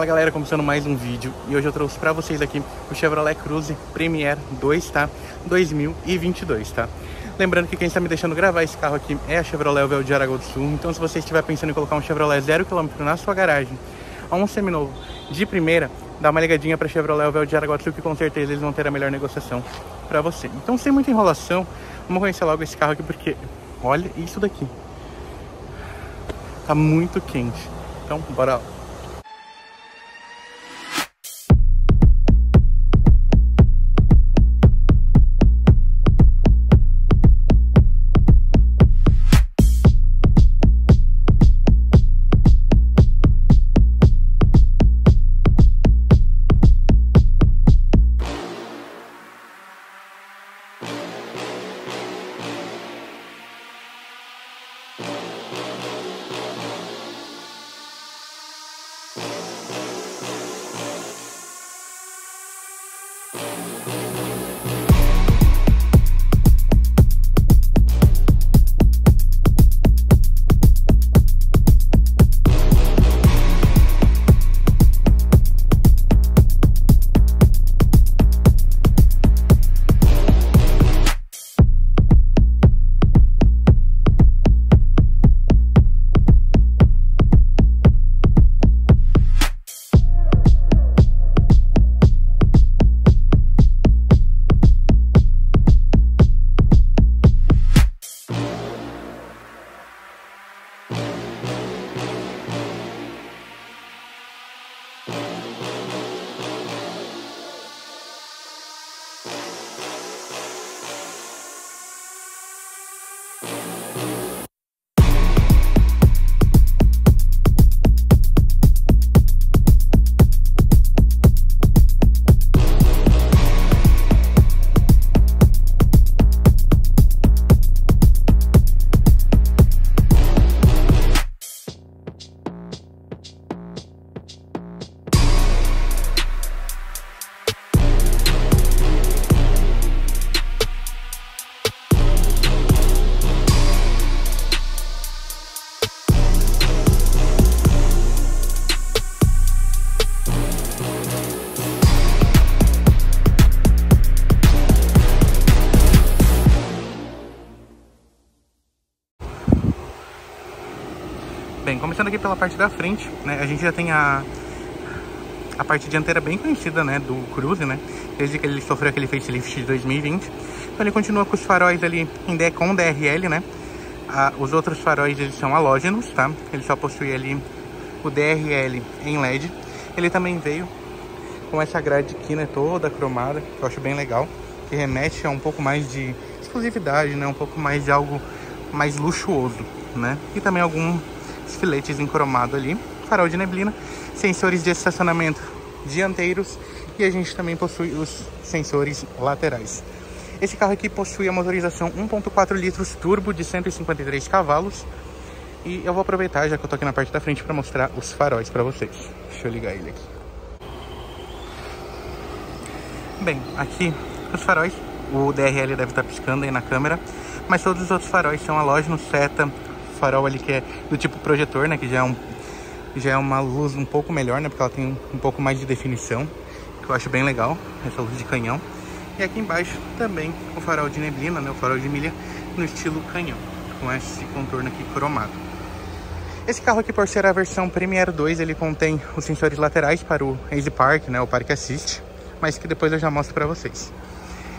Fala galera, começando mais um vídeo e hoje eu trouxe pra vocês aqui o Chevrolet Cruze Premier 2, tá? 2022, tá? Lembrando que quem está me deixando gravar esse carro aqui é a Chevrolet Uvel de Aragão do Sul, então se você estiver pensando em colocar um Chevrolet 0 km na sua garagem, a um seminovo de primeira, dá uma ligadinha pra Chevrolet Uvel de Aragão do Sul que com certeza eles vão ter a melhor negociação pra você. Então sem muita enrolação, vamos conhecer logo esse carro aqui porque olha isso daqui, tá muito quente, então bora lá. Bem, começando aqui pela parte da frente, né, a gente já tem a parte dianteira bem conhecida, né, do Cruze, né, desde que ele sofreu aquele facelift de 2020, então ele continua com os faróis ali com DRL, né, os outros faróis eles são halógenos, tá, ele só possui ali o DRL em LED, ele também veio com essa grade aqui, né, toda cromada, que eu acho bem legal, que remete a um pouco mais de exclusividade, né, um pouco mais de algo mais luxuoso, né, e também algum filetes em cromado ali, farol de neblina, sensores de estacionamento dianteiros e a gente também possui os sensores laterais. Esse carro aqui possui a motorização 1.4 litros turbo de 153 cavalos e eu vou aproveitar, já que eu tô aqui na parte da frente, para mostrar os faróis para vocês. Deixa eu ligar ele aqui. Bem, aqui os faróis, o DRL deve estar piscando aí na câmera, mas todos os outros faróis são halógenos, seta, farol ali que é do tipo projetor, né, que já é uma luz um pouco melhor, né, porque ela tem um pouco mais de definição, que eu acho bem legal, essa luz de canhão. E aqui embaixo também o farol de neblina, né, o farol de milha no estilo canhão, com esse contorno aqui cromado. Esse carro aqui, por ser a versão Premier 2, ele contém os sensores laterais para o Easy Park, né, o Park Assist, mas que depois eu já mostro para vocês.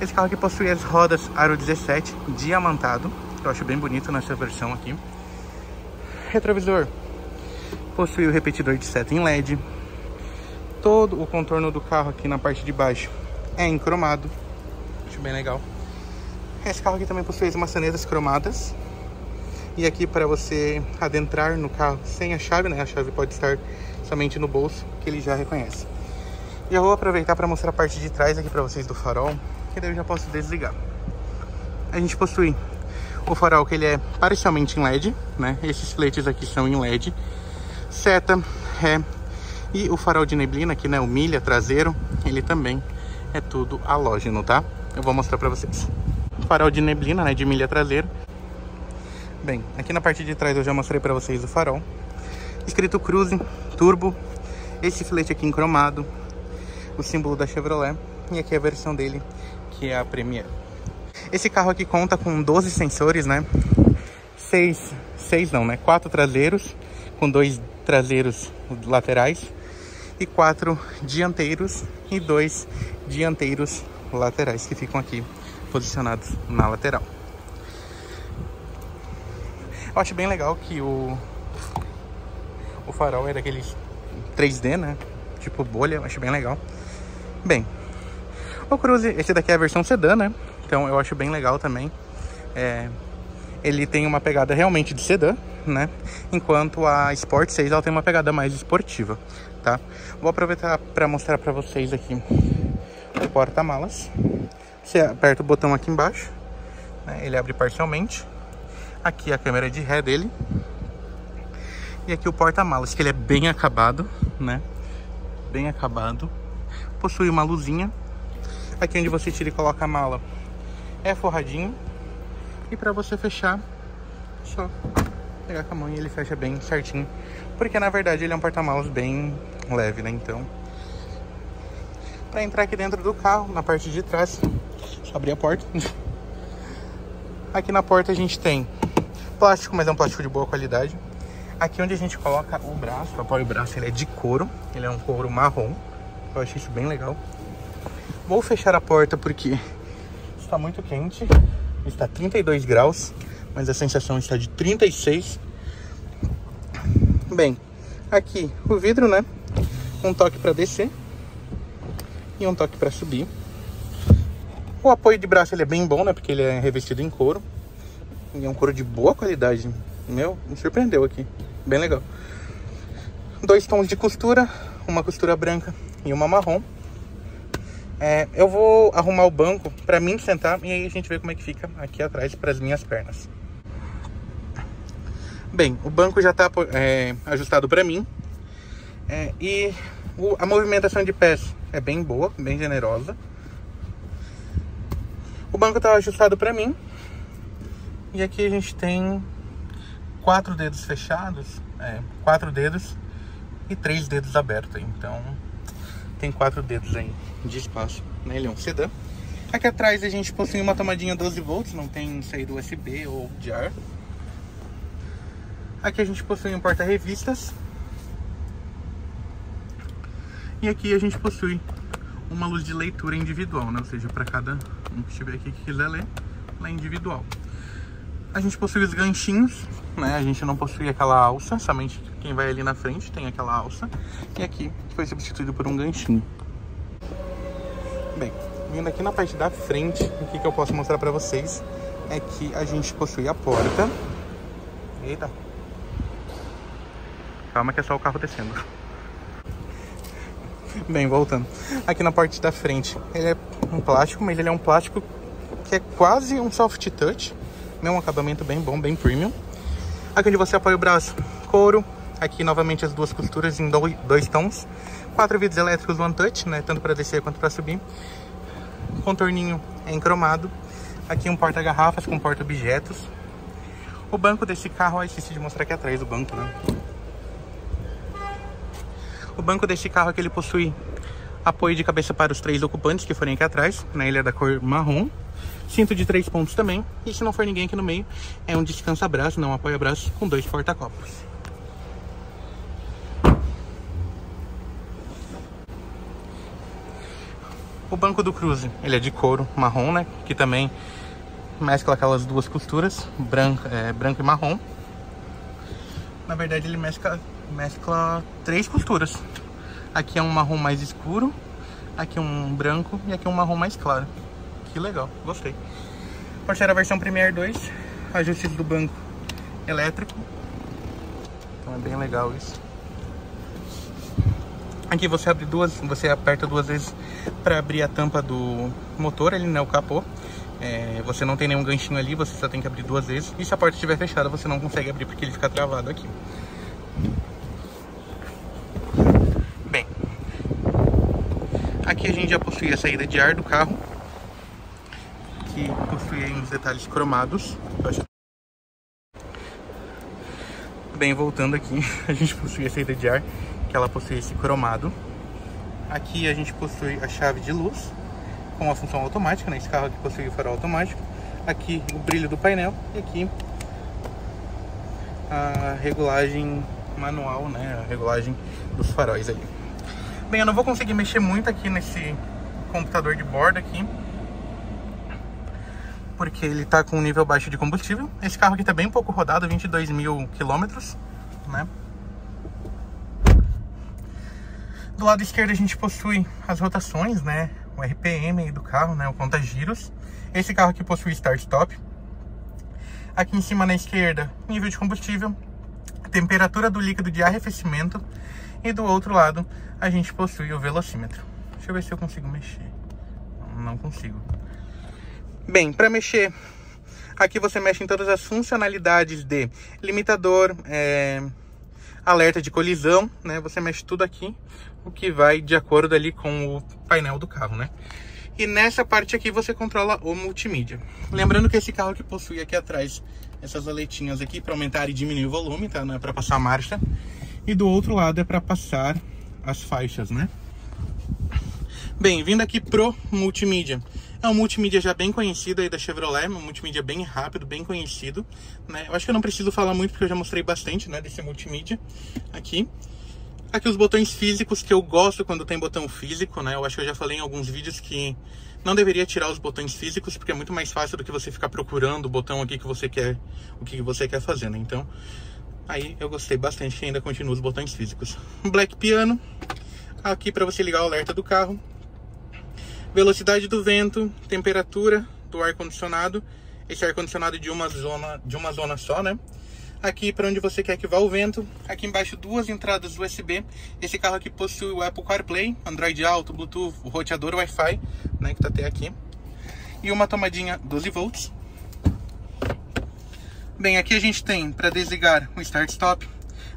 Esse carro aqui possui as rodas aro 17 diamantado, que eu acho bem bonito nessa versão aqui. Retrovisor possui o repetidor de seta em LED, todo o contorno do carro aqui na parte de baixo é em cromado, acho bem legal. Esse carro aqui também possui as maçanetas cromadas e aqui para você adentrar no carro sem a chave, né? A chave pode estar somente no bolso, que ele já reconhece. Já vou aproveitar para mostrar a parte de trás aqui para vocês do farol, que daí eu já posso desligar. A gente possui o farol que ele é parcialmente em LED, né? Esses filetes aqui são em LED. Seta, ré e o farol de neblina aqui, né? O milha traseiro, ele também é tudo halógeno, tá? Eu vou mostrar pra vocês. Farol de neblina, né? De milha traseiro. Bem, aqui na parte de trás eu já mostrei pra vocês o farol. Escrito Cruze, turbo Este filete aqui em cromado, o símbolo da Chevrolet, e aqui a versão dele, que é a Premier. Esse carro aqui conta com 12 sensores, né? 4 traseiros, com 2 traseiros laterais e 4 dianteiros e 2 dianteiros laterais, que ficam aqui posicionados na lateral. Eu acho bem legal que o farol é daqueles 3D, né? Tipo bolha, eu acho bem legal. Bem, o Cruze, esse daqui é a versão sedã, né? Então eu acho bem legal também. Ele tem uma pegada realmente de sedã, né? Enquanto a Sport 6 ela tem uma pegada mais esportiva, tá? Vou aproveitar para mostrar para vocês aqui o porta-malas. Você aperta o botão aqui embaixo, né? Ele abre parcialmente. Aqui a câmera de ré dele. E aqui o porta-malas, que ele é bem acabado, né? Bem acabado. Possui uma luzinha. Aqui onde você tira e coloca a mala é forradinho. E para você fechar, só pegar com a mão e ele fecha bem certinho. Porque na verdade ele é um porta-malas bem leve, né? Então, para entrar aqui dentro do carro, na parte de trás, só abrir a porta. Aqui na porta a gente tem plástico, mas é um plástico de boa qualidade. Aqui onde a gente coloca o braço, apoia o braço, ele é de couro. Ele é um couro marrom. Eu achei isso bem legal. Vou fechar a porta porque está muito quente. Está 32 graus, mas a sensação está de 36. Bem, aqui o vidro, né? Um toque para descer e um toque para subir. O apoio de braço ele é bem bom, né? Porque ele é revestido em couro. E é um couro de boa qualidade. Meu, me surpreendeu aqui. Bem legal. 2 tons de costura. Uma costura branca e uma marrom. Eu vou arrumar o banco pra mim sentar. E aí a gente vê como é que fica aqui atrás para as minhas pernas. Bem, o banco já tá ajustado pra mim. A movimentação de pés é bem boa, bem generosa. O banco tá ajustado pra mim. E aqui a gente tem 4 dedos fechados, 4 dedos e 3 dedos abertos. Então tem 4 dedos aí de espaço, né? Ele é um sedã. Aqui atrás a gente possui uma tomadinha 12 volts, não tem saída USB ou de ar. Aqui a gente possui um porta-revistas. E aqui a gente possui uma luz de leitura individual, né? Ou seja, para cada um que estiver aqui que quiser ler, lá individual. A gente possui os ganchinhos, né? A gente não possui aquela alça, somente quem vai ali na frente tem aquela alça. E aqui foi substituído por um ganchinho. Bem, vindo aqui na parte da frente, o que eu posso mostrar para vocês é que a gente possui a porta. Eita! Calma que é só o carro descendo. Bem, voltando. Aqui na parte da frente, ele é um plástico, mas ele é um plástico que é quase um soft touch. É um acabamento bem bom, bem premium. Aqui onde você apoia o braço, couro. Aqui novamente as duas costuras em 2 tons. 4 vidros elétricos One Touch, né? Tanto para descer quanto para subir. O contorninho é em cromado. Aqui um porta-garrafas com porta-objetos. O banco desse carro, esqueci de mostrar aqui atrás o banco, né? O banco desse carro aqui, ele possui apoio de cabeça para os 3 ocupantes que forem aqui atrás, né? Ele é da cor marrom. Cinto de 3 pontos também. E se não for ninguém aqui no meio, é um descansa-braço, não um apoia-braço, com 2 porta-copos. O banco do Cruze, ele é de couro marrom, né? Que também mescla aquelas duas costuras, branco e marrom. Na verdade, ele mescla 3 costuras. Aqui é um marrom mais escuro, aqui um branco e aqui um marrom mais claro. Que legal, gostei. Por ser a versão Premier 2, ajustes do banco elétrico. Então é bem legal isso. Aqui você abre você aperta 2 vezes para abrir a tampa do motor, ele não é o capô. Você não tem nenhum ganchinho ali, você só tem que abrir 2 vezes. E se a porta estiver fechada, você não consegue abrir porque ele fica travado aqui. Aqui a gente já possui a saída de ar do carro, que possui uns detalhes cromados. Bem, voltando aqui, a gente possui a saída de ar, que ela possui esse cromado. Aqui a gente possui a chave de luz com a função automática, né? Esse carro aqui possui o farol automático. Aqui o brilho do painel e aqui a regulagem manual, né? A regulagem dos faróis ali. Bem, eu não vou conseguir mexer muito aqui nesse computador de bordo aqui, porque ele tá com um nível baixo de combustível. Esse carro aqui tá bem pouco rodado, 22 mil quilômetros, né? Do lado esquerdo a gente possui as rotações, né? O RPM aí do carro, né? O conta-giros. Esse carro aqui possui start-stop. Aqui em cima na esquerda, nível de combustível, temperatura do líquido de arrefecimento. E do outro lado a gente possui o velocímetro. Deixa eu ver se eu consigo mexer. Não consigo. Bem, para mexer, aqui você mexe em todas as funcionalidades de limitador, alerta de colisão, né? Você mexe tudo aqui, o que vai de acordo ali com o painel do carro, né? E nessa parte aqui você controla o multimídia. Lembrando que esse carro que possui aqui atrás essas aletinhas aqui para aumentar e diminuir o volume, tá? Não é para passar a marcha. E do outro lado é para passar as faixas, né? Bem, vindo aqui pro multimídia. É um multimídia já bem conhecido aí da Chevrolet, um multimídia bem rápido, bem conhecido, né? Eu acho que eu não preciso falar muito porque eu já mostrei bastante, né, desse multimídia aqui. Aqui os botões físicos, que eu gosto quando tem botão físico, né? Eu acho que eu já falei em alguns vídeos que não deveria tirar os botões físicos, porque é muito mais fácil do que você ficar procurando o botão aqui que você quer, o que você quer fazer, né? Então, aí eu gostei bastante que ainda continua os botões físicos. Black piano, aqui para você ligar o alerta do carro. Velocidade do vento, temperatura do ar-condicionado. Esse ar-condicionado de uma zona só, né? Aqui para onde você quer que vá o vento. Aqui embaixo duas entradas USB. Esse carro aqui possui o Apple CarPlay, Android Auto, Bluetooth, o roteador Wi-Fi, né, que tá até aqui. E uma tomadinha 12 volts. Bem, aqui a gente tem para desligar o start-stop,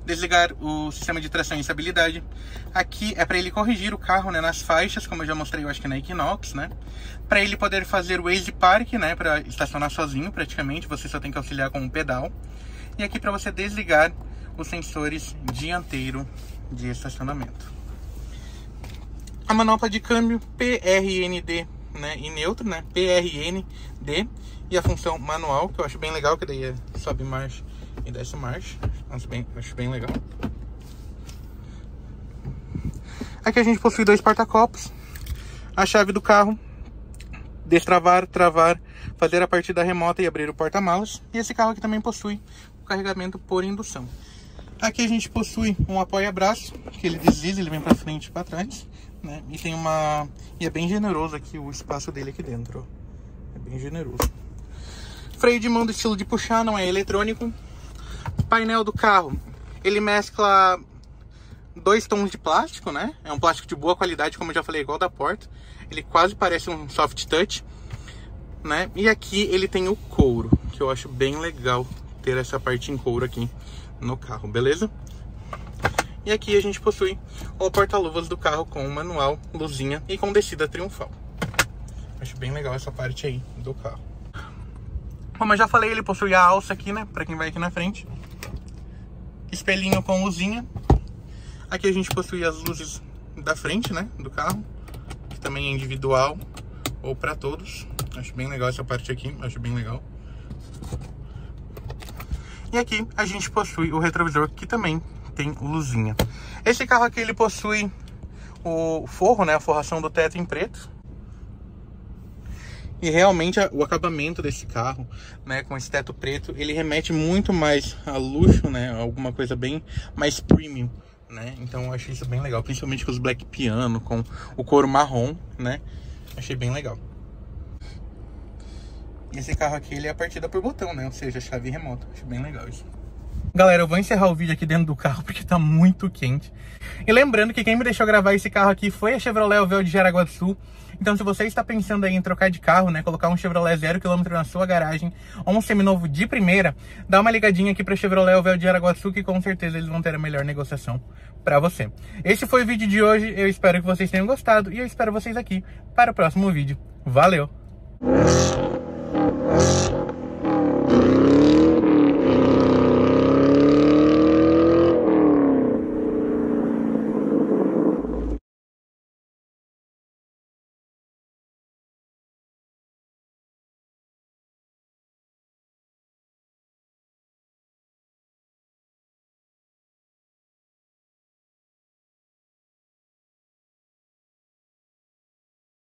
desligar o sistema de tração e estabilidade. Aqui é para ele corrigir o carro, né, nas faixas, como eu já mostrei, eu acho que na Equinox, né? Para ele poder fazer o Waze Park, né, para estacionar sozinho praticamente, você só tem que auxiliar com um pedal. E aqui para você desligar os sensores dianteiro de estacionamento. A manopla de câmbio PRND, né, e neutro, né? PRND, e a função manual, que eu acho bem legal, que daí é sobe marcha e desce marcha. Acho bem legal. Aqui a gente possui dois porta-copos, a chave do carro, destravar, travar, fazer a partida remota e abrir o porta-malas. E esse carro aqui também possui o carregamento por indução. Aqui a gente possui um apoia-braço, que ele desliza, ele vem para frente e para trás, né? E tem uma... e é bem generoso aqui o espaço dele aqui dentro, ó. É bem generoso. Freio de mão do estilo de puxar, não é eletrônico. Painel do carro, ele mescla dois tons de plástico, né? É um plástico de boa qualidade, como eu já falei, igual da porta. Ele quase parece um soft touch, né? E aqui ele tem o couro, que eu acho bem legal ter essa parte em couro aqui no carro, beleza? E aqui a gente possui o porta-luvas do carro com o manual, luzinha e com descida triunfal. Acho bem legal essa parte aí do carro. Como eu já falei, ele possui a alça aqui, né, pra quem vai aqui na frente. Espelhinho com luzinha. Aqui a gente possui as luzes da frente, né, do carro, que também é individual ou pra todos. Acho bem legal essa parte aqui, acho bem legal. E aqui a gente possui o retrovisor, que também tem luzinha. Esse carro aqui, ele possui o forro, né, a forração do teto em preto. E realmente o acabamento desse carro, né, com esse teto preto, ele remete muito mais a luxo, né, a alguma coisa bem mais premium, né? Então eu achei isso bem legal, principalmente com os black piano, com o couro marrom, né? Achei bem legal. Esse carro aqui, ele é a partida por botão, né? Ou seja, chave remota. Achei bem legal isso. Galera, eu vou encerrar o vídeo aqui dentro do carro porque tá muito quente. E lembrando que quem me deixou gravar esse carro aqui foi a Chevrolet Uvel de Jaraguá do Sul. Então, se você está pensando aí em trocar de carro, né, colocar um Chevrolet 0 km na sua garagem ou um seminovo de primeira, dá uma ligadinha aqui para Chevrolet Uvel de Jaraguá do Sul, que com certeza eles vão ter a melhor negociação para você. Esse foi o vídeo de hoje, eu espero que vocês tenham gostado e eu espero vocês aqui para o próximo vídeo. Valeu!